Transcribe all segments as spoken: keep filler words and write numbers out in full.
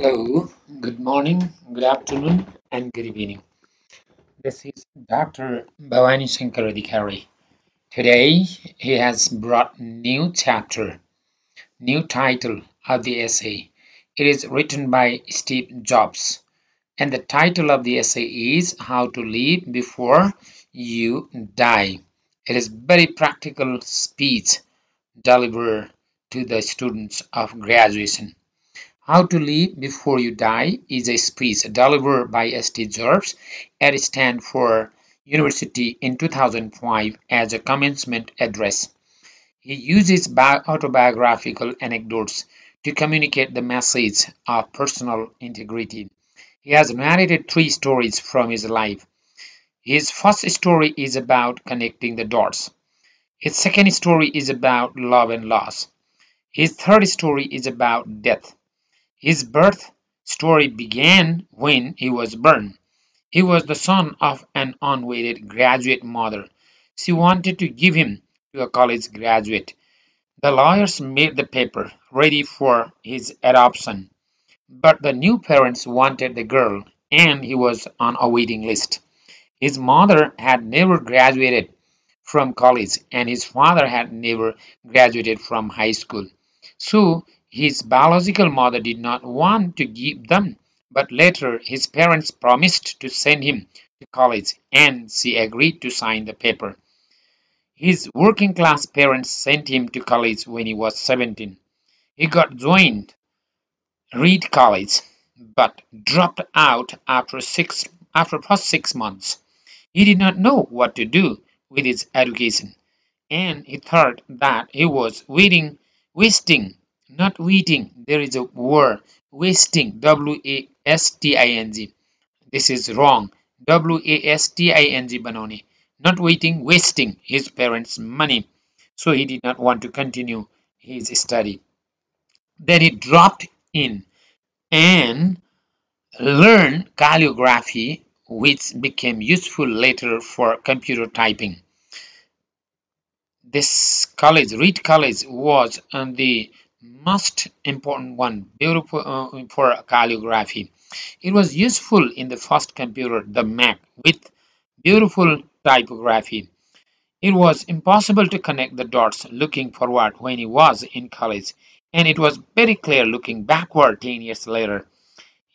Hello, good morning, good afternoon, and good evening. This is Doctor Bhavani Shankar Adhikari. Today, he has brought new chapter, new title of the essay. It is written by Steve Jobs, and the title of the essay is How to Live Before You Die. It is very practical speech delivered to the students of graduation. How to Live Before You Die is a speech delivered by Steve Jobs at Stanford University in two thousand five as a commencement address. He uses autobiographical anecdotes to communicate the message of personal integrity. He has narrated three stories from his life. His first story is about connecting the dots. His second story is about love and loss. His third story is about death. His birth story began when he was born. He was the son of an unwedded graduate mother. She wanted to give him to a college graduate. The lawyers made the paper ready for his adoption, but the new parents wanted the girl, and he was on a waiting list. His mother had never graduated from college, and his father had never graduated from high school. So, his biological mother did not want to give them, but later his parents promised to send him to college, and she agreed to sign the paper. His working-class parents sent him to college when he was seventeen. He got joined Reed College, but dropped out after six after first six months. He did not know what to do with his education, and he thought that he was waiting, wasting. Not waiting, there is a word, wasting, W A S T I N G. This is wrong, W A S T I N G Banoni. Not waiting, wasting his parents' money. So he did not want to continue his study. Then he dropped in and learned calligraphy, which became useful later for computer typing. This college, Reed College, was on the most important one, beautiful uh, for calligraphy. It was useful in the first computer, the Mac, with beautiful typography. It was impossible to connect the dots looking forward when he was in college, and it was very clear looking backward ten years later.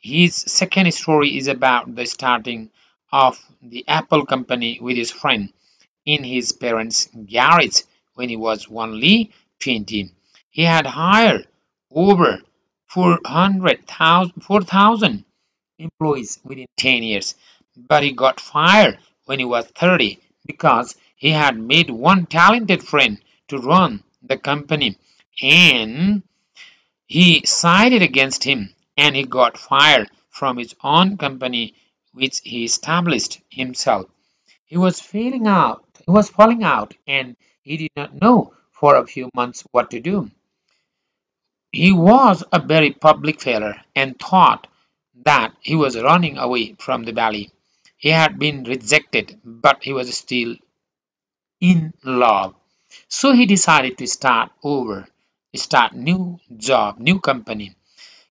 His second story is about the starting of the Apple company with his friend in his parents' garage when he was only twenty. He had hired over four thousand employees within ten years, but he got fired when he was thirty because he had made one talented friend to run the company, and he sided against him, and he got fired from his own company, which he established himself. He was falling out, he was falling out, and he did not know for a few months what to do. He was a very public failure and thought that he was running away from the valley. He had been rejected, but he was still in love. So he decided to start over, start new job, new company.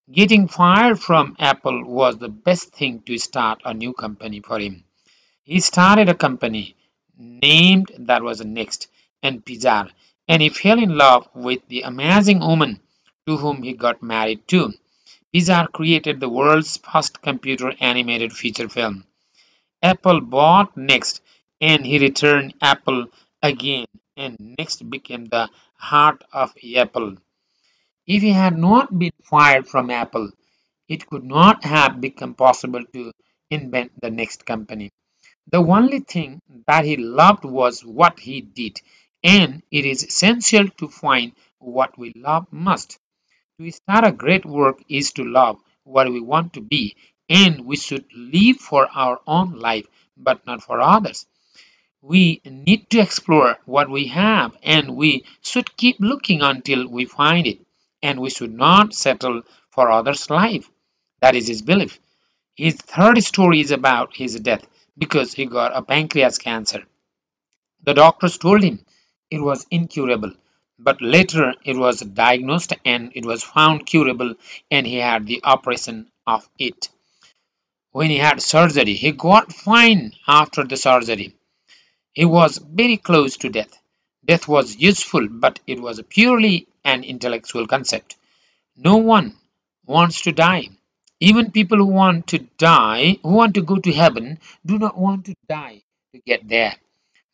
Getting fired from Apple was the best thing to start a new company for him. He started a company named that was Next and Pixar, and he fell in love with the amazing woman to whom he got married to. Pixar created the world's first computer animated feature film. Apple bought Next, and he returned Apple again, and Next became the heart of Apple. If he had not been fired from Apple, it could not have become possible to invent the Next company. The only thing that he loved was what he did, and it is essential to find what we love most. To start a great work is to love what we want to be, and we should live for our own life, but not for others. We need to explore what we have, and we should keep looking until we find it, and we should not settle for others' life. That is his belief. His third story is about his death, because he got a pancreas cancer. The doctors told him it was incurable, but later it was diagnosed and it was found curable, and he had the operation of it. When he had surgery, he got fine after the surgery. He was very close to death. Death was useful, but it was purely an intellectual concept. No one wants to die. Even people who want to die, who want to go to heaven, do not want to die to get there.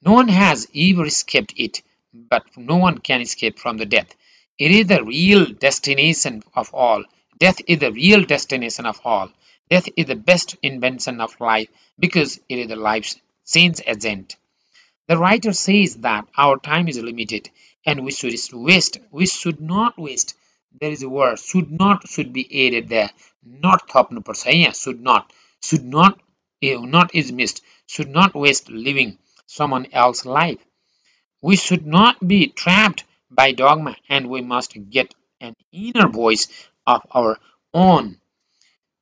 No one has ever escaped it, but no one can escape from the death. It is the real destination of all. Death is the real destination of all. Death is the best invention of life because it is the life's change agent. The writer says that our time is limited and we should waste. We should not waste. There is a word, should not, should be added there. Not thapnu parcha yaha, should not. Should not, not is missed. Should not waste living someone else's life. We should not be trapped by dogma, and we must get an inner voice of our own.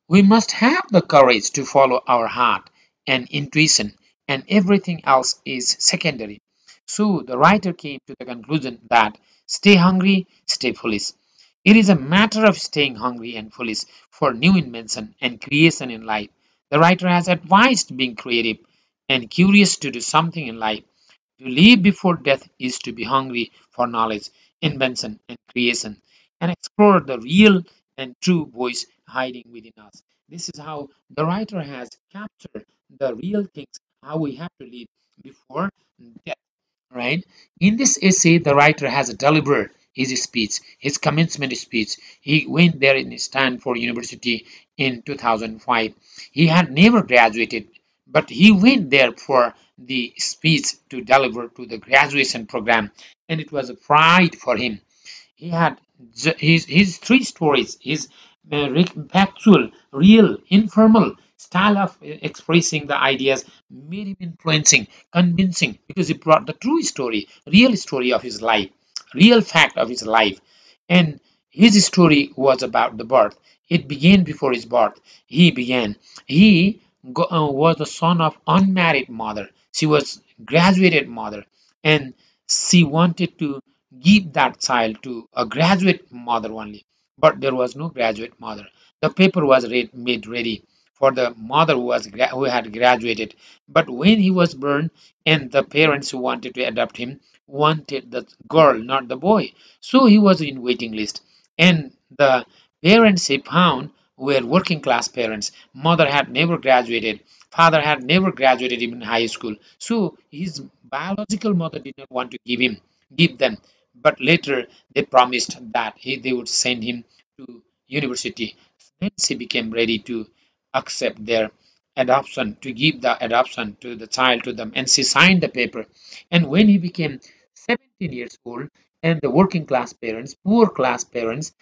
We must have the courage to follow our heart and intuition, and everything else is secondary. So the writer came to the conclusion that stay hungry, stay foolish. It is a matter of staying hungry and foolish for new invention and creation in life. The writer has advised being creative and curious to do something in life. To live before death is to be hungry for knowledge, invention, and creation, and explore the real and true voice hiding within us. This is how the writer has captured the real things, how we have to live before death, right? In this essay, the writer has delivered his speech, his commencement speech. He went there in Stanford University in two thousand five. He had never graduated, but he went there for the speech to deliver to the graduation program, and it was a pride for him. He had his, his three stories, his factual, real, informal style of expressing the ideas made him influencing, convincing, because he brought the true story, real story of his life, real fact of his life. And his story was about the birth. It began before his birth. He began. He go, uh, was the son of unmarried mother. She was graduated mother, and she wanted to give that child to a graduate mother only, but there was no graduate mother. The paper was read, made ready for the mother who was who had graduated, but when he was born, and the parents who wanted to adopt him wanted the girl, not the boy, so he was in waiting list. And the parents he found were working class parents. Mother had never graduated, father had never graduated even high school, so his biological mother did not want to give him give them, but later they promised that he, they would send him to university. Then she became ready to accept their adoption, to give the adoption to the child to them, and she signed the paper. And when he became seventeen years old, and the working class parents, poor class parents,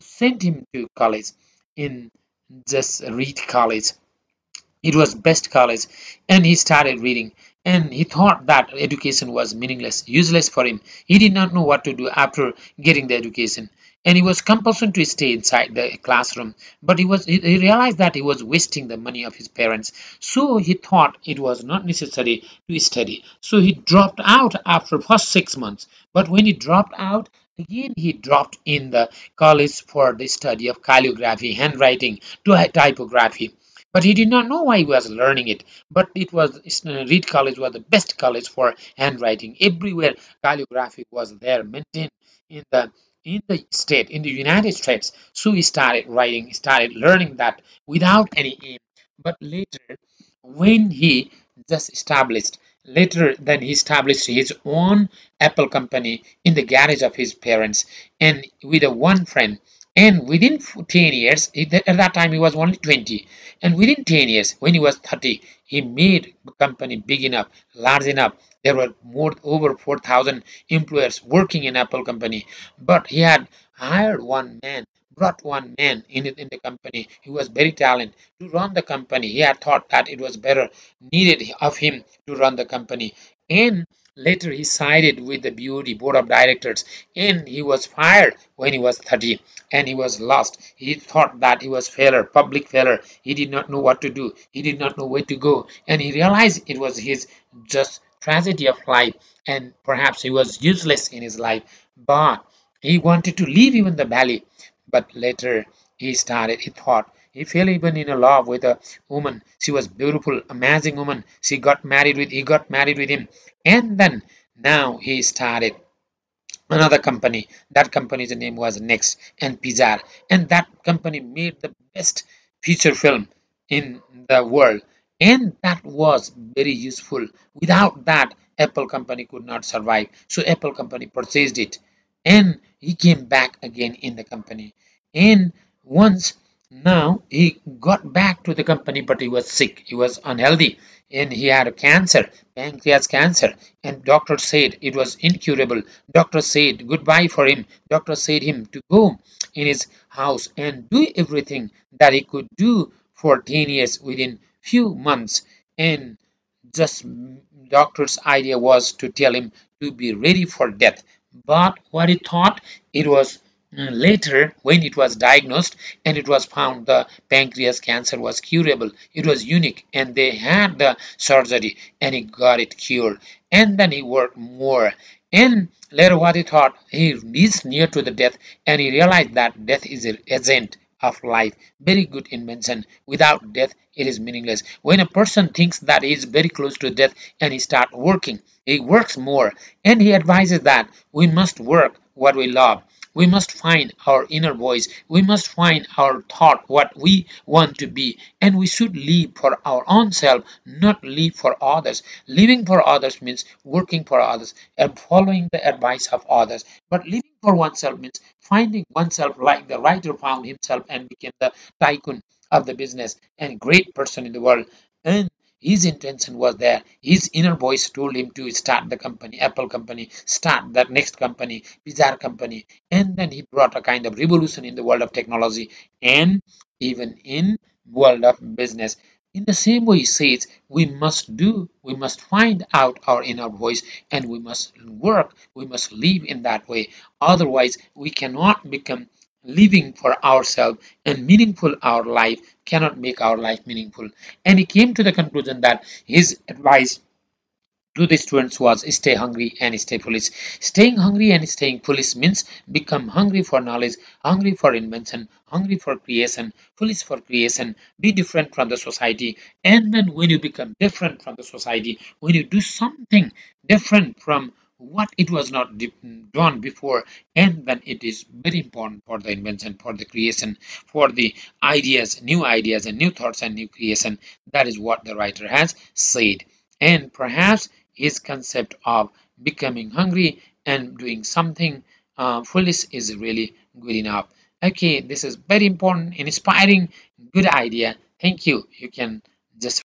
sent him to college in just Reed College. It was best college, and he started reading, and he thought that education was meaningless, useless for him. He did not know what to do after getting the education, and he was compulsion to stay inside the classroom, but he was he realized that he was wasting the money of his parents, so he thought it was not necessary to study. So he dropped out after first six months, but when he dropped out again, he dropped in the college for the study of calligraphy, handwriting, typography. But he did not know why he was learning it. But it was, Reed College was the best college for handwriting. Everywhere calligraphy was there, maintained in the in the state, in the United States. So he started writing, he started learning that without any aim. But later, when he just established, later then he established his own Apple company in the garage of his parents, and with a one friend. And within ten years, at that time he was only twenty, and within ten years, when he was thirty, he made the company big enough, large enough. There were more over four thousand employers working in Apple company, but he had hired one man, brought one man in, in the company. He was very talented to run the company. He had thought that it was better needed of him to run the company. And later he sided with the B O D, board of directors, and he was fired when he was thirty, and he was lost. He thought that he was failure, public failure. He did not know what to do. He did not know where to go, and he realized it was his just tragedy of life, and perhaps he was useless in his life. barn. He wanted to leave even the valley, but later he started, he thought, he fell even in love with a woman. She was beautiful, amazing woman. She got married with, he got married with him. And then now he started another company. That company's name was Next and Pixar. And that company made the best feature film in the world. And that was very useful. Without that, Apple company could not survive. So Apple company purchased it. And he came back again in the company. And once now he got back to the company, but he was sick, he was unhealthy, and he had a cancer, pancreas cancer, and doctor said it was incurable. Doctor said goodbye for him. Doctor said him to go in his house and do everything that he could do for ten years within few months. And just doctor's idea was to tell him to be ready for death. But what he thought, it was later when it was diagnosed and it was found the pancreas cancer was curable. It was unique and they had the surgery and he got it cured. And then he worked more. And later what he thought, he is near to the death and he realized that death is an agent of life. Very good invention. Without death, it is meaningless. When a person thinks that he is very close to death and he starts working, he works more. And he advises that we must work what we love. We must find our inner voice. We must find our thought, what we want to be. And we should live for our own self, not live for others. Living for others means working for others and following the advice of others. But living for oneself means finding oneself, like the writer found himself and became the tycoon of the business and great person in the world. And his intention was there. His inner voice told him to start the company, Apple company, start that Next company, Pixar company. And then he brought a kind of revolution in the world of technology and even in world of business. In the same way, he says, we must do, we must find out our inner voice and we must work, we must live in that way. Otherwise, we cannot become living for ourselves and meaningful. Our life cannot make our life meaningful. And he came to the conclusion that his advice to the students was stay hungry and stay foolish. Staying hungry and staying foolish means become hungry for knowledge, hungry for invention, hungry for creation, foolish for creation, be different from the society. And then when you become different from the society, when you do something different from what it was not done before, and then it is very important for the invention, for the creation, for the ideas, new ideas and new thoughts and new creation. That is what the writer has said. And perhaps his concept of becoming hungry and doing something uh, foolish is really good enough. Okay, this is very important, inspiring, good idea. Thank you. You can just